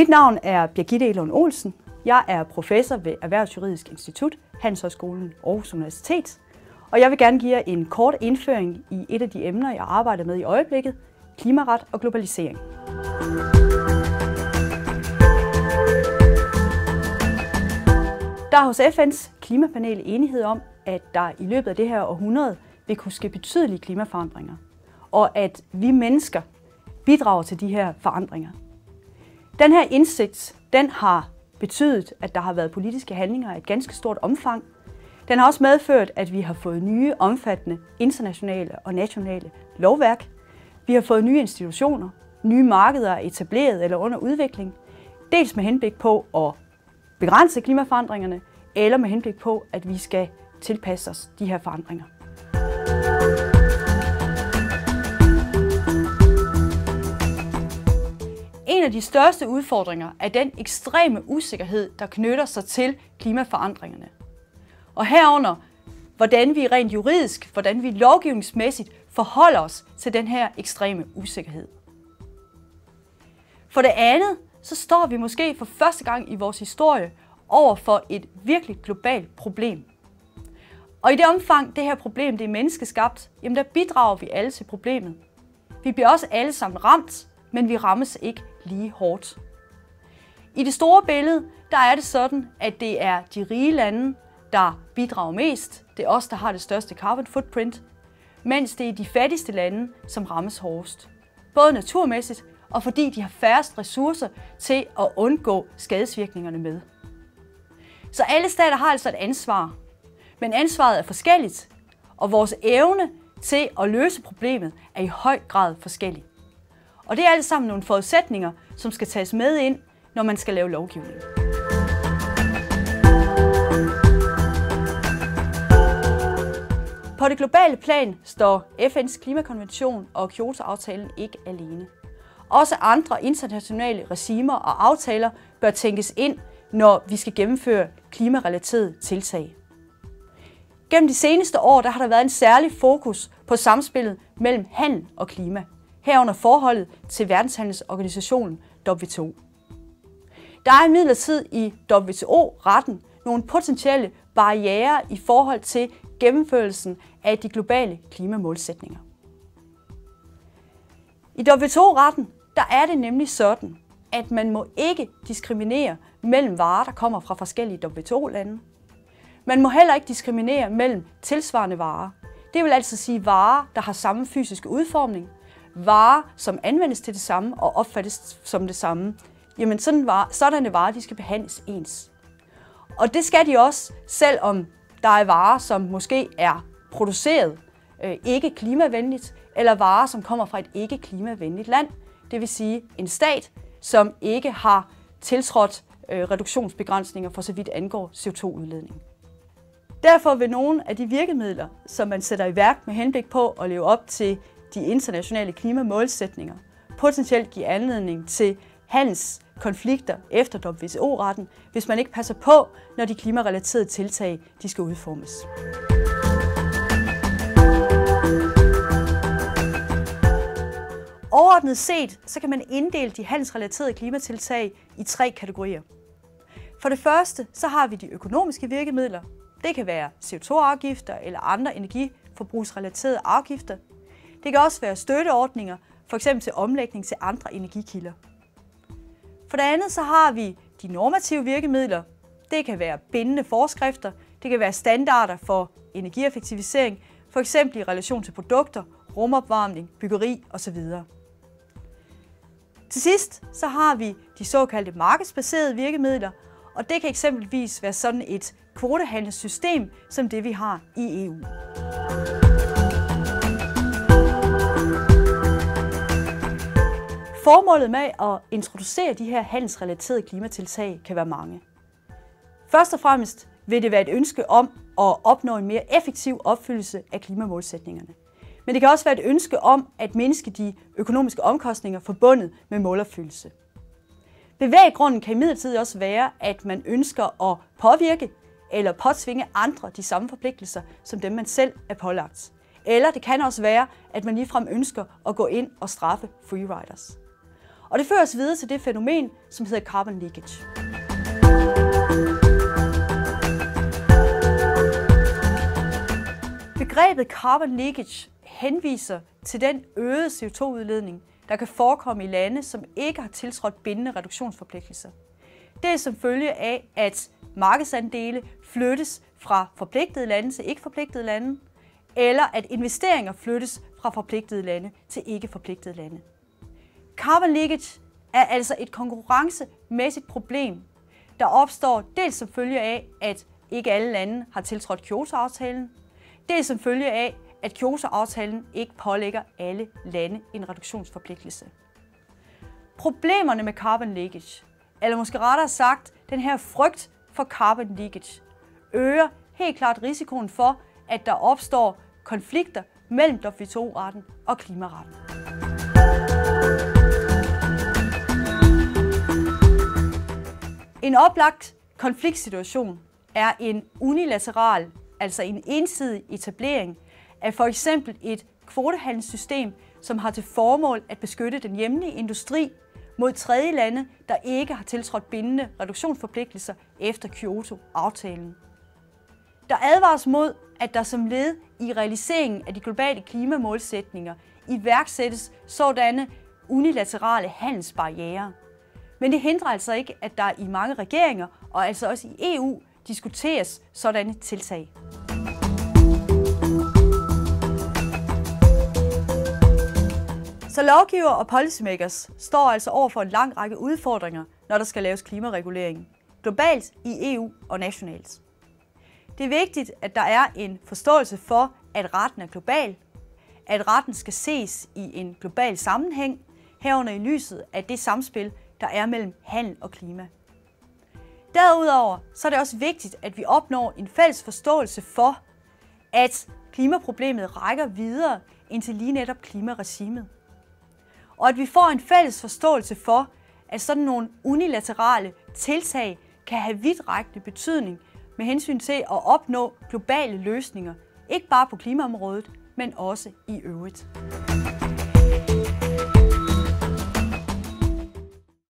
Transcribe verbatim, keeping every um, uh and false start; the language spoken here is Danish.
Mit navn er Birgitte Egelund Olsen. Jeg er professor ved Erhvervsjuridisk Institut, Handelshøjskolen Aarhus Universitet. Og jeg vil gerne give jer en kort indføring i et af de emner, jeg arbejder med i øjeblikket, klimaret og globalisering. Der er hos F N's klimapanel enighed om, at der i løbet af det her århundrede vil kunne ske betydelige klimaforandringer, og at vi mennesker bidrager til de her forandringer. Den her indsigt, den har betydet, at der har været politiske handlinger af et ganske stort omfang. Den har også medført, at vi har fået nye, omfattende internationale og nationale lovværk. Vi har fået nye institutioner, nye markeder etableret eller under udvikling, dels med henblik på at begrænse klimaforandringerne, eller med henblik på, at vi skal tilpasse os de her forandringer. En af de største udfordringer er den ekstreme usikkerhed, der knytter sig til klimaforandringerne. Og herunder, hvordan vi rent juridisk, hvordan vi lovgivningsmæssigt forholder os til den her ekstreme usikkerhed. For det andet, så står vi måske for første gang i vores historie over for et virkelig globalt problem. Og i det omfang, det her problem det er menneskeskabt, jamen der bidrager vi alle til problemet. Vi bliver også alle sammen ramt, men vi rammes ikke lige hårdt. I det store billede, der er det sådan, at det er de rige lande, der bidrager mest. Det er os, der har det største carbon footprint, mens det er de fattigste lande, som rammes hårdest. Både naturmæssigt og fordi de har færrest ressourcer til at undgå skadesvirkningerne med. Så alle stater har altså et ansvar, men ansvaret er forskelligt, og vores evne til at løse problemet er i høj grad forskellig. Og det er alle sammen nogle forudsætninger, som skal tages med ind, når man skal lave lovgivning. På det globale plan står F N's klimakonvention og Kyoto-aftalen ikke alene. Også andre internationale regimer og aftaler bør tænkes ind, når vi skal gennemføre klimarelaterede tiltag. Gennem de seneste år der har der været en særlig fokus på samspillet mellem handel og klima, herunder forholdet til verdenshandelsorganisationen W T O. Der er imidlertid i W T O-retten nogle potentielle barrierer i forhold til gennemførelsen af de globale klimamålsætninger. I W T O-retten der er det nemlig sådan, at man må ikke diskriminere mellem varer, der kommer fra forskellige W T O-lande. Man må heller ikke diskriminere mellem tilsvarende varer. Det vil altså sige varer, der har samme fysiske udformning, varer, som anvendes til det samme og opfattes som det samme. Jamen sådan varer, sådanne varer de skal behandles ens. Og det skal de også, selvom der er varer, som måske er produceret øh, ikke klimavenligt, eller varer, som kommer fra et ikke klimavenligt land. Det vil sige en stat, som ikke har tiltrådt øh, reduktionsbegrænsninger for så vidt angår C O to-udledning. Derfor vil nogle af de virkemidler, som man sætter i værk med henblik på at leve op til de internationale klimamålsætninger, potentielt give anledning til handelskonflikter efter W T O-retten, hvis man ikke passer på, når de klimarelaterede tiltag de skal udformes. Overordnet set så kan man inddele de handelsrelaterede klimatiltag i tre kategorier. For det første så har vi de økonomiske virkemidler. Det kan være C O to-afgifter eller andre energiforbrugsrelaterede afgifter. Det kan også være støtteordninger, f.eks. til omlægning til andre energikilder. For det andet så har vi de normative virkemidler. Det kan være bindende forskrifter, det kan være standarder for energieffektivisering, f.eks. i relation til produkter, rumopvarmning, byggeri osv. Til sidst så har vi de såkaldte markedsbaserede virkemidler, og det kan eksempelvis være sådan et kvotehandelssystem, som det vi har i E U. Formålet med at introducere de her handelsrelaterede klimatiltag kan være mange. Først og fremmest vil det være et ønske om at opnå en mere effektiv opfyldelse af klimamålsætningerne. Men det kan også være et ønske om at mindske de økonomiske omkostninger forbundet med målopfyldelse. Bevæggrunden kan imidlertid også være, at man ønsker at påvirke eller påtvinge andre de samme forpligtelser, som dem man selv er pålagt. Eller det kan også være, at man ligefrem ønsker at gå ind og straffe freeriders. Og det fører os videre til det fænomen, som hedder carbon leakage. Begrebet carbon leakage henviser til den øgede C O to udledning, der kan forekomme i lande, som ikke har tiltrådt bindende reduktionsforpligtelser. Det er som følge af, at markedsandele flyttes fra forpligtede lande til ikke forpligtede lande, eller at investeringer flyttes fra forpligtede lande til ikke forpligtede lande. Carbon leakage er altså et konkurrencemæssigt problem, der opstår dels som følge af, at ikke alle lande har tiltrådt Kyoto-aftalen, dels som følge af, at Kyoto-aftalen ikke pålægger alle lande en reduktionsforpligtelse. Problemerne med carbon leakage, eller måske rettere sagt, den her frygt for carbon leakage, øger helt klart risikoen for, at der opstår konflikter mellem W T O retten og klimaretten. En oplagt konfliktsituation er en unilateral, altså en ensidig etablering af for eksempel et kvotehandelssystem, som har til formål at beskytte den hjemlige industri mod tredje lande, der ikke har tiltrådt bindende reduktionsforpligtelser efter Kyoto-aftalen. Der advares mod, at der som led i realiseringen af de globale klimamålsætninger iværksættes sådanne unilaterale handelsbarrierer. Men det hindrer altså ikke, at der i mange regeringer, og altså også i E U, diskuteres sådanne tiltag. Så lovgiver og policymakers står altså over for en lang række udfordringer, når der skal laves klimaregulering, globalt, i E U og nationalt. Det er vigtigt, at der er en forståelse for, at retten er global, at retten skal ses i en global sammenhæng, herunder i lyset af det samspil, der er mellem handel og klima. Derudover så er det også vigtigt, at vi opnår en fælles forståelse for, at klimaproblemet rækker videre end til lige netop klimaregimet. Og at vi får en fælles forståelse for, at sådan nogle unilaterale tiltag kan have vidtrækkende betydning med hensyn til at opnå globale løsninger, ikke bare på klimaområdet, men også i øvrigt.